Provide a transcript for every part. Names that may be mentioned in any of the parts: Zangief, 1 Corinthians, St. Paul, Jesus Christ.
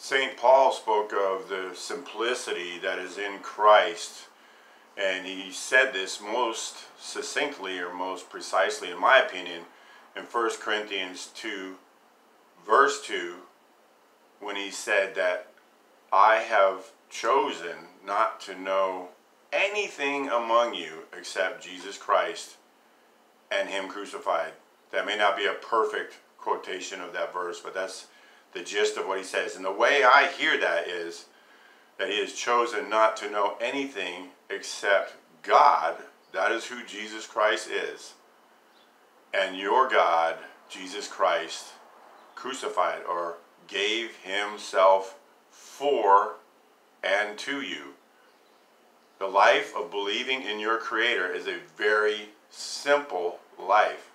St. Paul spoke of the simplicity that is in Christ, and he said this most succinctly or most precisely, in my opinion, in 1 Corinthians 2, verse 2, when he said that I have chosen not to know anything among you except Jesus Christ and Him crucified. That may not be a perfect quotation of that verse, but that's the gist of what he says. And the way I hear that is that he has chosen not to know anything except God. That is who Jesus Christ is. And your God, Jesus Christ, crucified, or gave Himself for and to you. The life of believing in your Creator is a very simple life.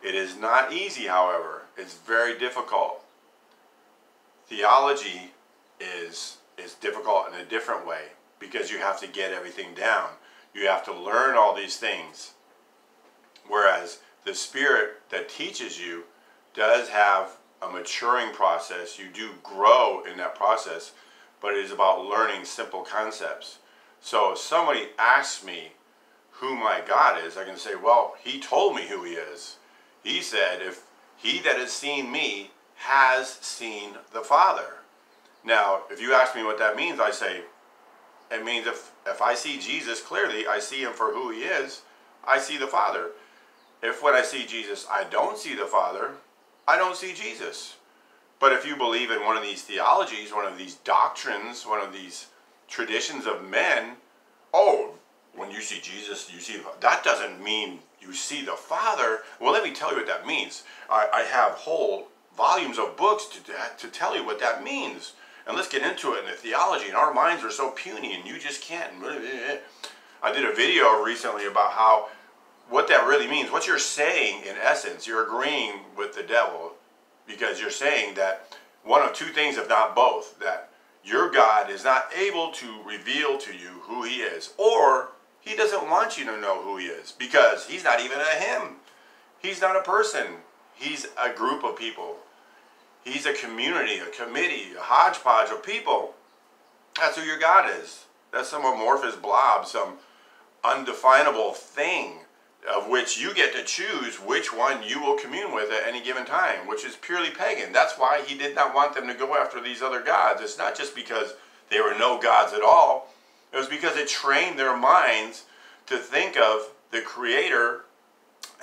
It is not easy, however. It's very difficult. Theology is difficult in a different way because you have to get everything down. You have to learn all these things. Whereas the Spirit that teaches you does have a maturing process. You do grow in that process, but it is about learning simple concepts. So if somebody asks me who my God is, I can say, well, He told me who He is. He said, if he that has seen me has seen the Father. Now, if you ask me what that means, I say, it means if I see Jesus clearly, I see Him for who He is, I see the Father. If when I see Jesus, I don't see the Father, I don't see Jesus. But if you believe in one of these theologies, one of these doctrines, one of these traditions of men, oh, when you see Jesus, you see, that doesn't mean you see the Father. Well, let me tell you what that means. I have whole volumes of books to tell you what that means. And let's get into it in the theology. And our minds are so puny and you just can't. I did a video recently about how, what that really means. What you're saying, in essence, you're agreeing with the devil, because you're saying that one of two things, if not both, that your God is not able to reveal to you who He is, or He doesn't want you to know who He is because He's not even a Him. He's not a person. He's a group of people. He's a community, a committee, a hodgepodge of people. That's who your God is. That's some amorphous blob, some undefinable thing of which you get to choose which one you will commune with at any given time, which is purely pagan. That's why He did not want them to go after these other gods. It's not just because they were no gods at all. It was because it trained their minds to think of the Creator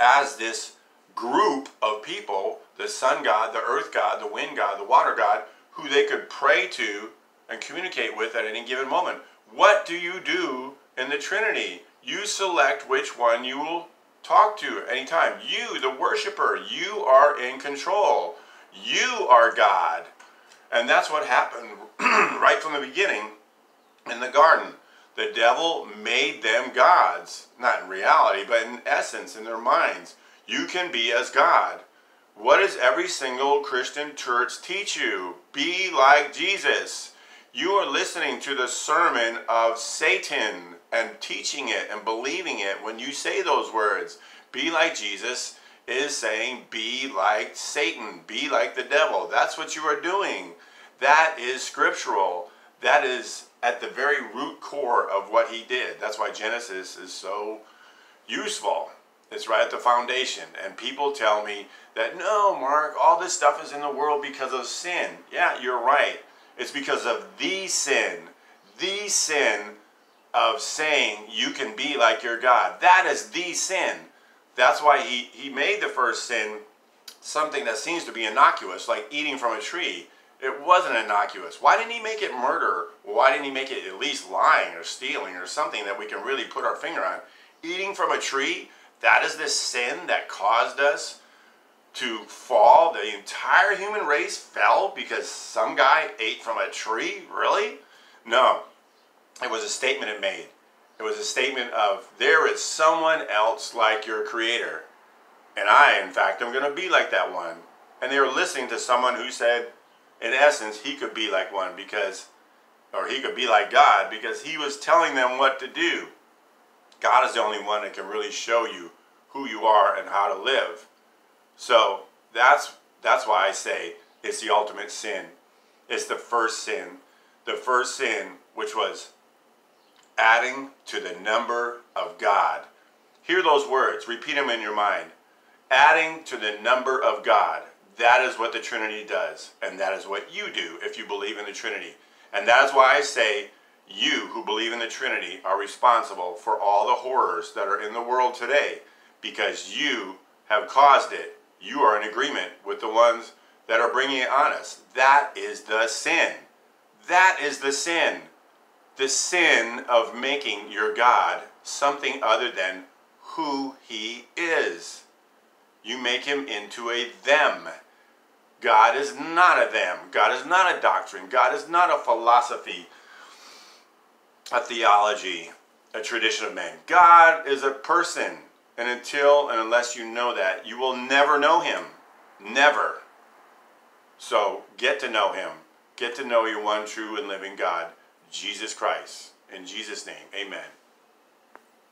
as this group of people, the sun god, the earth god, the wind god, the water god, who they could pray to and communicate with at any given moment. What do you do in the Trinity? You select which one you will talk to anytime. You, the worshiper, you are in control. You are God. And that's what happened right from the beginning in the garden. The devil made them gods. Not in reality, but in essence, in their minds. You can be as God. What does every single Christian church teach you? Be like Jesus. You are listening to the sermon of Satan and teaching it and believing it when you say those words. Be like Jesus is saying be like Satan, be like the devil. That's what you are doing. That is scriptural. That is at the very root core of what He did. That's why Genesis is so useful. It's right at the foundation. And people tell me that, no, Mark, all this stuff is in the world because of sin. Yeah, you're right. It's because of the sin of saying you can be like your God. That is the sin. That's why he made the first sin something that seems to be innocuous, like eating from a tree. It wasn't innocuous. Why didn't He make it murder? Why didn't He make it at least lying or stealing or something that we can really put our finger on? Eating from a tree, that is the sin that caused us to fall. The entire human race fell because some guy ate from a tree? Really? No. It was a statement it made. It was a statement of, there is someone else like your Creator. And I, in fact, am going to be like that one. And they were listening to someone who said, in essence, he could be like one because, or he could be like God because he was telling them what to do. God is the only one that can really show you who you are and how to live. So that's why I say it's the ultimate sin. It's the first sin which was adding to the number of God. Hear those words, repeat them in your mind. Adding to the number of God. That is what the Trinity does, and that is what you do if you believe in the Trinity. And that is why I say you who believe in the Trinity are responsible for all the horrors that are in the world today, because you have caused it. You are in agreement with the ones that are bringing it on us. That is the sin. That is the sin. The sin of making your God something other than who He is. You make Him into a them. God is not a them. God is not a doctrine. God is not a philosophy, a theology, a tradition of man. God is a person. And until and unless you know that, you will never know Him. Never. So get to know Him. Get to know your one true and living God, Jesus Christ. In Jesus' name, amen.